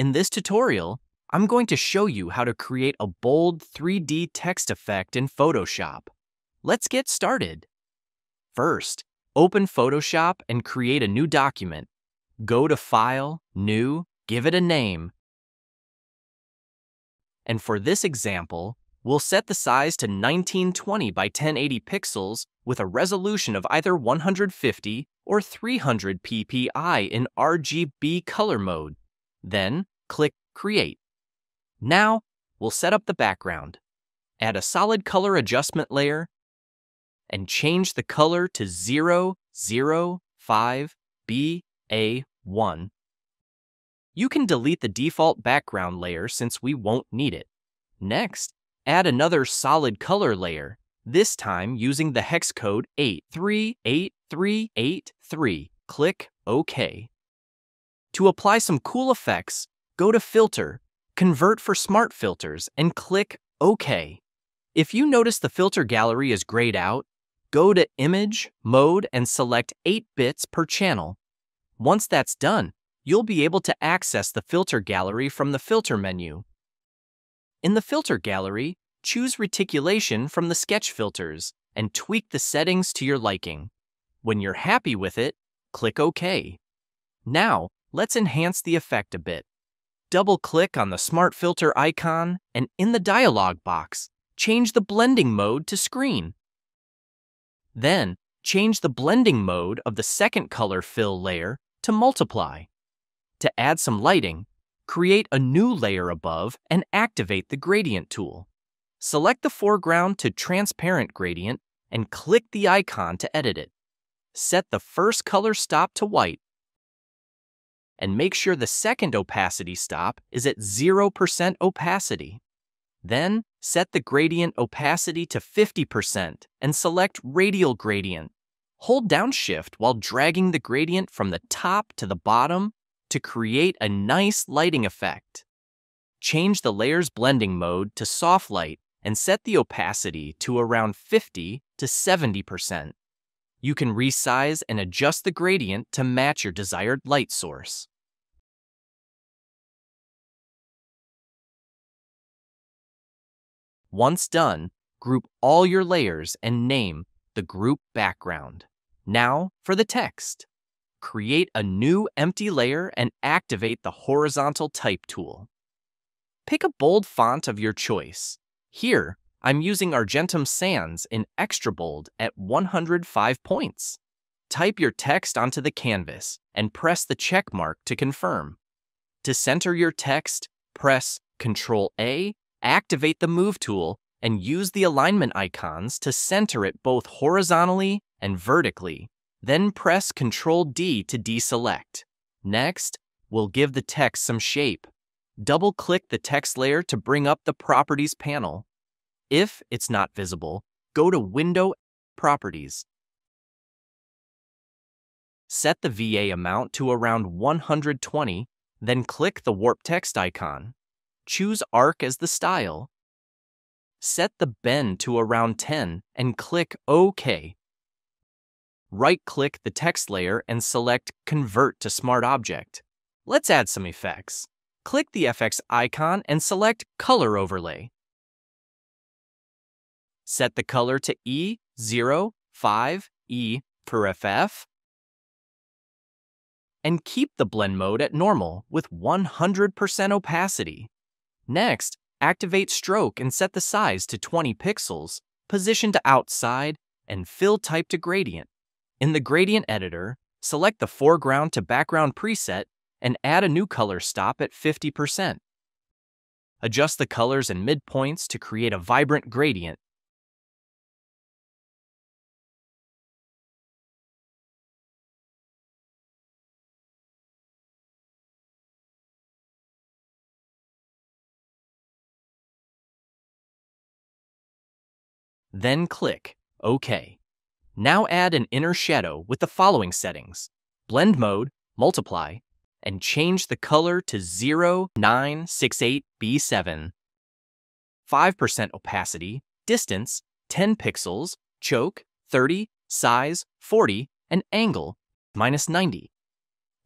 In this tutorial, I'm going to show you how to create a bold 3D text effect in Photoshop. Let's get started. First, open Photoshop and create a new document. Go to File, New, give it a name. And for this example, we'll set the size to 1920 by 1080 pixels with a resolution of either 150 or 300 ppi in RGB color mode. Then, click Create. Now, we'll set up the background. Add a solid color adjustment layer and change the color to 005BA1. You can delete the default background layer since we won't need it. Next, add another solid color layer, this time using the hex code 838383. Click OK. To apply some cool effects, go to Filter, Convert for Smart Filters, and click OK. If you notice the filter gallery is grayed out, go to Image, Mode, and select 8 bits per channel. Once that's done, you'll be able to access the filter gallery from the filter menu. In the filter gallery, choose Reticulation from the sketch filters and tweak the settings to your liking. When you're happy with it, click OK. Now, let's enhance the effect a bit. Double-click on the Smart Filter icon and in the dialog box, change the blending mode to Screen. Then, change the blending mode of the second color fill layer to Multiply. To add some lighting, create a new layer above and activate the Gradient tool. Select the foreground to Transparent Gradient and click the icon to edit it. Set the first color stop to white and make sure the second opacity stop is at 0% opacity. Then, set the gradient opacity to 50% and select Radial Gradient. Hold down Shift while dragging the gradient from the top to the bottom to create a nice lighting effect. Change the layer's blending mode to soft light and set the opacity to around 50 to 70%. You can resize and adjust the gradient to match your desired light source. Once done, group all your layers and name the group background. Now for the text. Create a new empty layer and activate the horizontal type tool. Pick a bold font of your choice. Here, I'm using Argentum Sans in extra bold at 105 points. Type your text onto the canvas and press the check mark to confirm. To center your text, press Ctrl-A, activate the Move tool, and use the alignment icons to center it both horizontally and vertically. Then press Ctrl-D to deselect. Next, we'll give the text some shape. Double-click the text layer to bring up the Properties panel. If it's not visible, go to Window, Properties. Set the VA amount to around 120, then click the Warp Text icon. Choose Arc as the style. Set the bend to around 10 and click OK. Right-click the text layer and select Convert to Smart Object. Let's add some effects. Click the FX icon and select Color Overlay. Set the color to E05E per FF and keep the blend mode at normal with 100% opacity. Next, activate Stroke and set the size to 20 pixels, position to outside, and fill type to gradient. In the Gradient Editor, select the foreground to background preset and add a new color stop at 50%. Adjust the colors and midpoints to create a vibrant gradient. Then click OK. Now add an inner shadow with the following settings. Blend mode, multiply, and change the color to 0968B7. 5% opacity, distance, 10 pixels, choke, 30, size, 40, and angle, -90.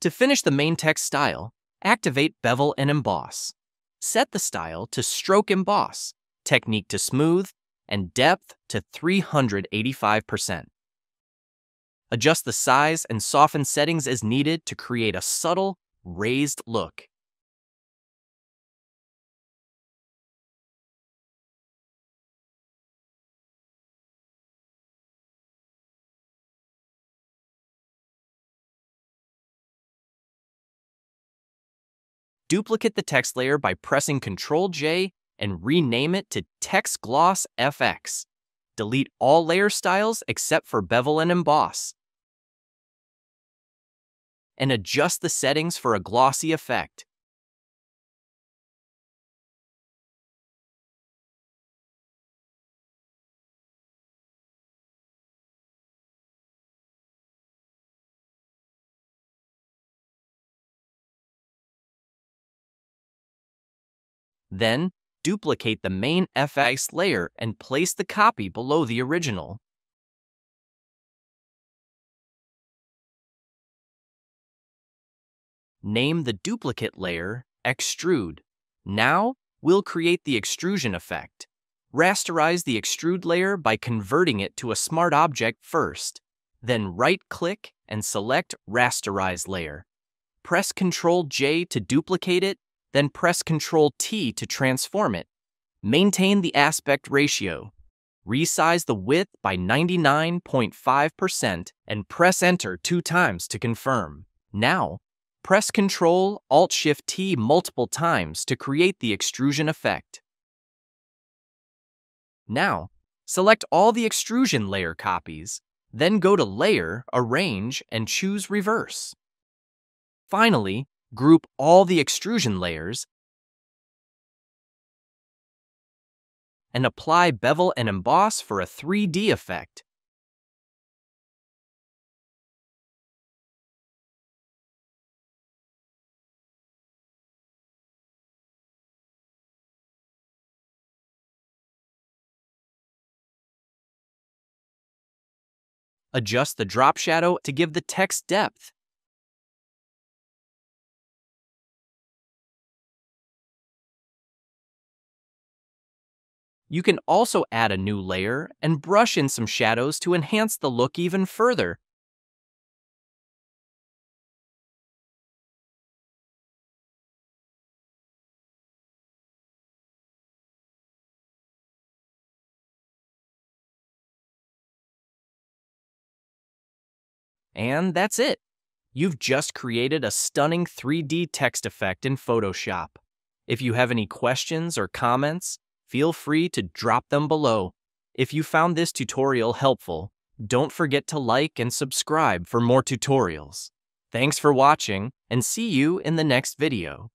To finish the main text style, Activate Bevel and Emboss. Set the style to Stroke Emboss, technique to smooth, and depth to 385%. Adjust the size and soften settings as needed to create a subtle, raised look. Duplicate the text layer by pressing Ctrl-J and rename it to Text Gloss FX. Delete all layer styles except for Bevel and Emboss. And adjust the settings for a glossy effect. Then, duplicate the main FX layer and place the copy below the original. Name the duplicate layer Extrude. Now, we'll create the extrusion effect. Rasterize the extrude layer by converting it to a smart object first. Then right-click and select Rasterize Layer. Press Ctrl-J to duplicate it, then press Ctrl-T to transform it. Maintain the aspect ratio. Resize the width by 99.5% and press Enter 2 times to confirm. Now, press Ctrl-Alt-Shift-T multiple times to create the extrusion effect. Now, select all the extrusion layer copies, then go to Layer, Arrange, and choose Reverse. Finally, group all the extrusion layers and apply Bevel and Emboss for a 3D effect. Adjust the drop shadow to give the text depth. You can also add a new layer and brush in some shadows to enhance the look even further. And that's it! You've just created a stunning 3D text effect in Photoshop. If you have any questions or comments, feel free to drop them below. If you found this tutorial helpful, don't forget to like and subscribe for more tutorials. Thanks for watching, and see you in the next video.